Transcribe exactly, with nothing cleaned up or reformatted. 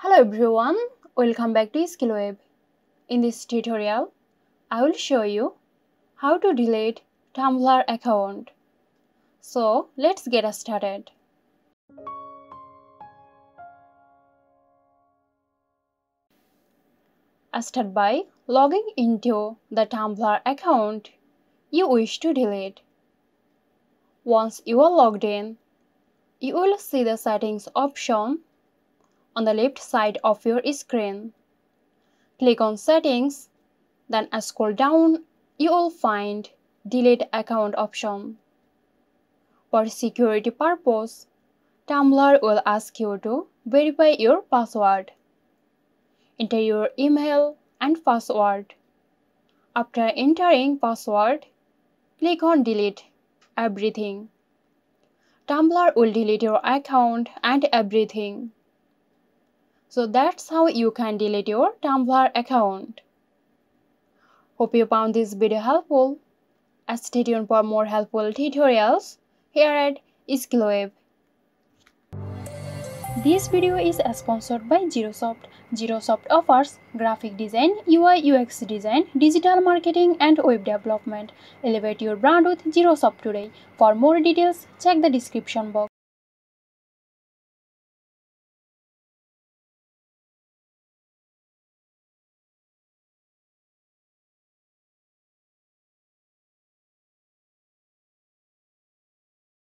Hello everyone, welcome back to Skill Wave. In this tutorial, I will show you how to delete Tumblr account. So let's get started. Start by logging into the Tumblr account you wish to delete. Once you are logged in, you will see the settings option on the left side of your screen. Click on settings, then scroll down, you will find delete account option. For security purpose, Tumblr will ask you to verify your password. Enter your email and password. After entering password, click on delete everything. Tumblr will delete your account and everything. So that's how you can delete your Tumblr account. Hope you found this video helpful. Stay tuned for more helpful tutorials here at Skill Wave. This video is sponsored by Xirosoft. Xirosoft offers graphic design, U I U X design, digital marketing and web development. Elevate your brand with Xirosoft today. For more details, check the description box.